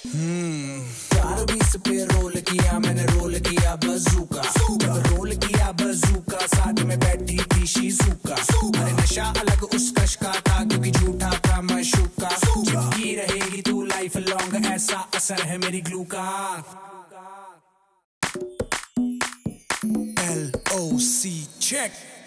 तारबी से पे रोल किया मैंने, रोल किया बजूका। रोल किया बजूका, साथ में बैठी थी शीज़ूका। अरे नशा अलग उस कश का था, क्योंकि झूठा था मशूका। चिपकी रहेगी तू लाइफ लॉन्ग, ऐसा असर है मेरी ग्लू का। LOC check।